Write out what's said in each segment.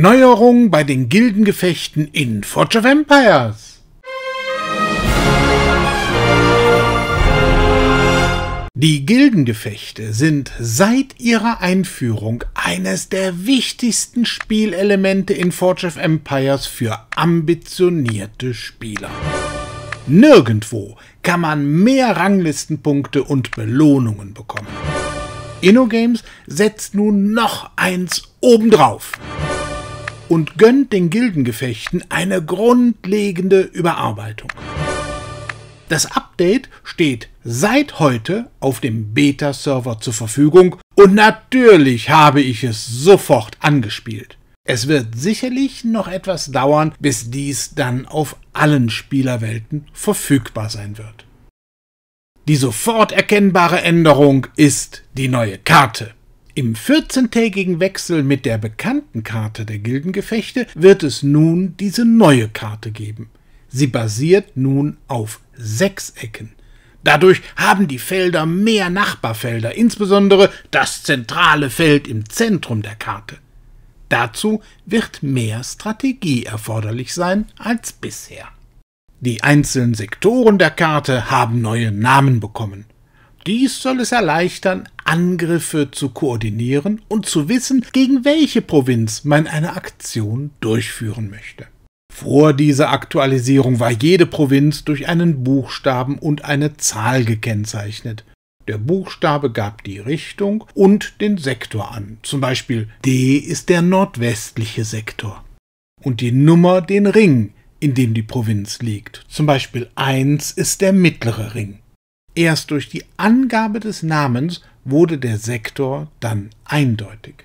Neuerungen bei den Gildengefechten in Forge of Empires. Die Gildengefechte sind seit ihrer Einführung eines der wichtigsten Spielelemente in Forge of Empires für ambitionierte Spieler. Nirgendwo kann man mehr Ranglistenpunkte und Belohnungen bekommen. InnoGames setzt nun noch eins obendrauf und gönnt den Gildengefechten eine grundlegende Überarbeitung. Das Update steht seit heute auf dem Beta-Server zur Verfügung und natürlich habe ich es sofort angespielt. Es wird sicherlich noch etwas dauern, bis dies dann auf allen Spielerwelten verfügbar sein wird. Die sofort erkennbare Änderung ist die neue Karte. Im 14-tägigen Wechsel mit der bekannten Karte der Gildengefechte wird es nun diese neue Karte geben. Sie basiert nun auf Sechsecken. Dadurch haben die Felder mehr Nachbarfelder, insbesondere das zentrale Feld im Zentrum der Karte. Dazu wird mehr Strategie erforderlich sein als bisher. Die einzelnen Sektoren der Karte haben neue Namen bekommen. Dies soll es erleichtern, Angriffe zu koordinieren und zu wissen, gegen welche Provinz man eine Aktion durchführen möchte. Vor dieser Aktualisierung war jede Provinz durch einen Buchstaben und eine Zahl gekennzeichnet. Der Buchstabe gab die Richtung und den Sektor an, zum Beispiel D ist der nordwestliche Sektor und die Nummer den Ring, in dem die Provinz liegt, zum Beispiel 1 ist der mittlere Ring. Erst durch die Angabe des Namens wurde der Sektor dann eindeutig.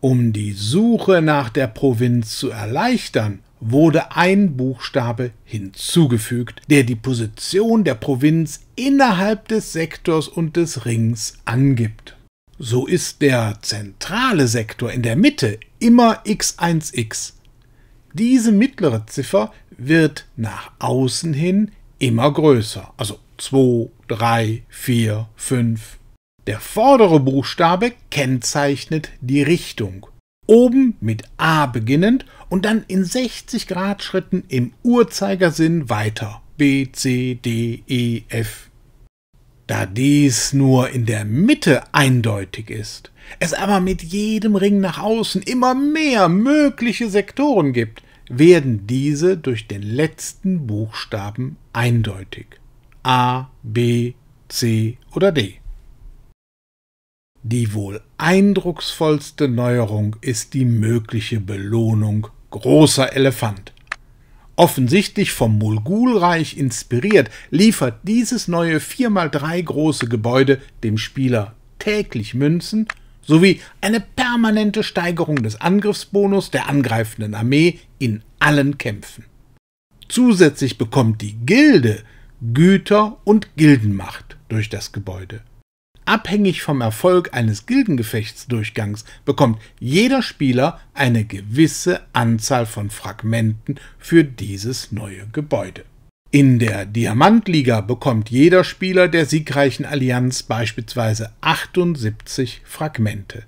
Um die Suche nach der Provinz zu erleichtern, wurde ein Buchstabe hinzugefügt, der die Position der Provinz innerhalb des Sektors und des Rings angibt. So ist der zentrale Sektor in der Mitte immer x1x. Diese mittlere Ziffer wird nach außen hin immer größer, also 2, 3, 4, 5. Der vordere Buchstabe kennzeichnet die Richtung. Oben mit A beginnend und dann in 60° Schritten im Uhrzeigersinn weiter. B, C, D, E, F. Da dies nur in der Mitte eindeutig ist, es aber mit jedem Ring nach außen immer mehr mögliche Sektoren gibt, werden diese durch den letzten Buchstaben eindeutig. A, B, C oder D. Die wohl eindrucksvollste Neuerung ist die mögliche Belohnung Großer Elefant. Offensichtlich vom Mulgulreich inspiriert, liefert dieses neue 4×3 große Gebäude dem Spieler täglich Münzen sowie eine permanente Steigerung des Angriffsbonus der angreifenden Armee in allen Kämpfen. Zusätzlich bekommt die Gilde Güter und Gildenmacht durch das Gebäude. Abhängig vom Erfolg eines Gildengefechtsdurchgangs bekommt jeder Spieler eine gewisse Anzahl von Fragmenten für dieses neue Gebäude. In der Diamantliga bekommt jeder Spieler der siegreichen Allianz beispielsweise 78 Fragmente.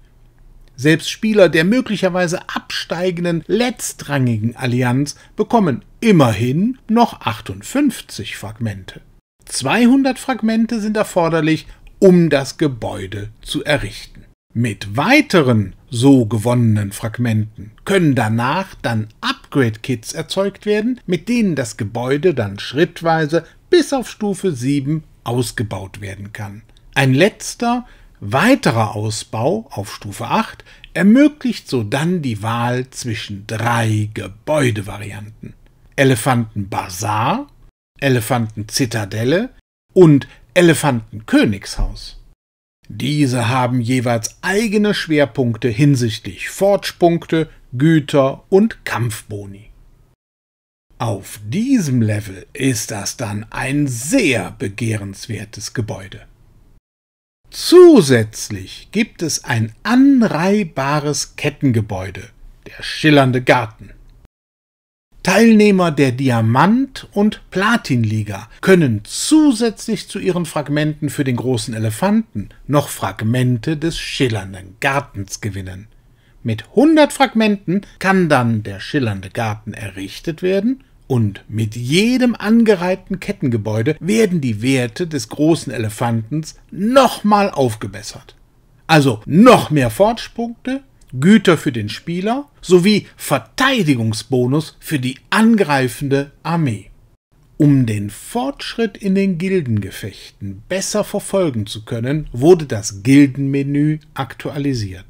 Selbst Spieler der möglicherweise absteigenden letztrangigen Allianz bekommen immerhin noch 58 Fragmente. 200 Fragmente sind erforderlich, um das Gebäude zu errichten. Mit weiteren so gewonnenen Fragmenten können danach dann Upgrade-Kits erzeugt werden, mit denen das Gebäude dann schrittweise bis auf Stufe 7 ausgebaut werden kann. Ein letzter, weiterer Ausbau auf Stufe 8 ermöglicht so dann die Wahl zwischen 3 Gebäudevarianten: Elefantenbazar, Elefantenzitadelle und Elefantenkönigshaus. Diese haben jeweils eigene Schwerpunkte hinsichtlich Fortschritte, Güter und Kampfboni. Auf diesem Level ist das dann ein sehr begehrenswertes Gebäude. Zusätzlich gibt es ein anreihbares Kettengebäude, der Schillernde Garten. Teilnehmer der Diamant- und Platinliga können zusätzlich zu ihren Fragmenten für den großen Elefanten noch Fragmente des schillernden Gartens gewinnen. Mit 100 Fragmenten kann dann der schillernde Garten errichtet werden und mit jedem angereihten Kettengebäude werden die Werte des großen Elefantens nochmal aufgebessert. Also noch mehr Fortschrittspunkte, Güter für den Spieler sowie Verteidigungsbonus für die angreifende Armee. Um den Fortschritt in den Gildengefechten besser verfolgen zu können, wurde das Gildenmenü aktualisiert.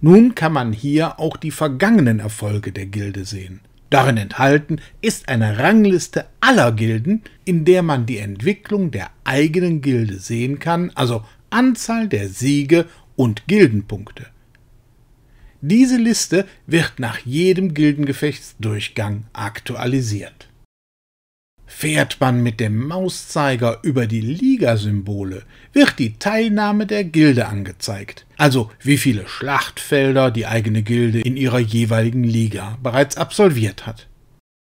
Nun kann man hier auch die vergangenen Erfolge der Gilde sehen. Darin enthalten ist eine Rangliste aller Gilden, in der man die Entwicklung der eigenen Gilde sehen kann, also Anzahl der Siege und Gildenpunkte. Diese Liste wird nach jedem Gildengefechtsdurchgang aktualisiert. Fährt man mit dem Mauszeiger über die Ligasymbole, wird die Teilnahme der Gilde angezeigt, also wie viele Schlachtfelder die eigene Gilde in ihrer jeweiligen Liga bereits absolviert hat.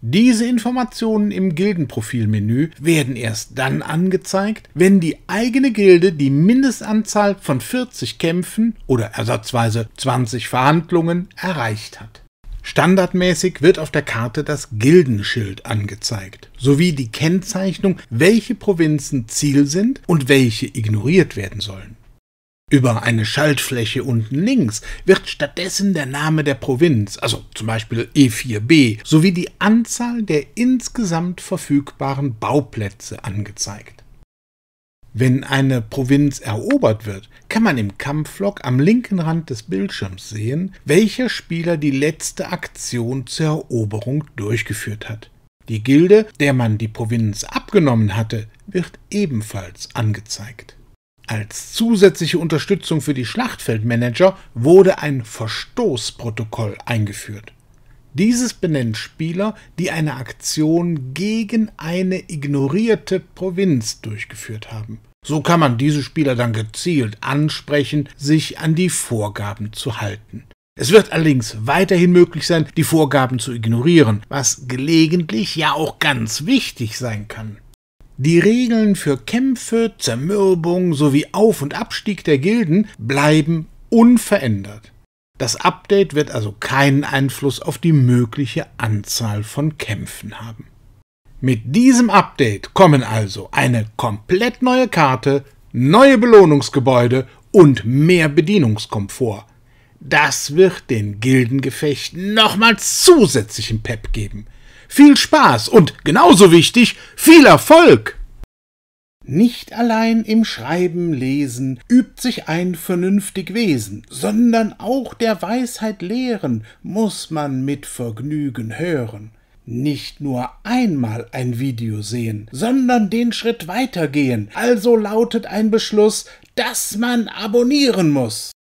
Diese Informationen im Gildenprofilmenü werden erst dann angezeigt, wenn die eigene Gilde die Mindestanzahl von 40 Kämpfen oder ersatzweise 20 Verhandlungen erreicht hat. Standardmäßig wird auf der Karte das Gildenschild angezeigt, sowie die Kennzeichnung, welche Provinzen Ziel sind und welche ignoriert werden sollen. Über eine Schaltfläche unten links wird stattdessen der Name der Provinz, also zum Beispiel E4B, sowie die Anzahl der insgesamt verfügbaren Bauplätze angezeigt. Wenn eine Provinz erobert wird, kann man im Kampflog am linken Rand des Bildschirms sehen, welcher Spieler die letzte Aktion zur Eroberung durchgeführt hat. Die Gilde, der man die Provinz abgenommen hatte, wird ebenfalls angezeigt. Als zusätzliche Unterstützung für die Schlachtfeldmanager wurde ein Verstoßprotokoll eingeführt. Dieses benennt Spieler, die eine Aktion gegen eine ignorierte Provinz durchgeführt haben. So kann man diese Spieler dann gezielt ansprechen, sich an die Vorgaben zu halten. Es wird allerdings weiterhin möglich sein, die Vorgaben zu ignorieren, was gelegentlich ja auch ganz wichtig sein kann. Die Regeln für Kämpfe, Zermürbung sowie Auf- und Abstieg der Gilden bleiben unverändert. Das Update wird also keinen Einfluss auf die mögliche Anzahl von Kämpfen haben. Mit diesem Update kommen also eine komplett neue Karte, neue Belohnungsgebäude und mehr Bedienungskomfort. Das wird den Gildengefechten nochmals zusätzlichen Pep geben. Viel Spaß und, genauso wichtig, viel Erfolg! Nicht allein im Schreiben, Lesen übt sich ein vernünftig Wesen, sondern auch der Weisheit Lehren muss man mit Vergnügen hören. Nicht nur einmal ein Video sehen, sondern den Schritt weitergehen, also lautet ein Beschluss, dass man abonnieren muss.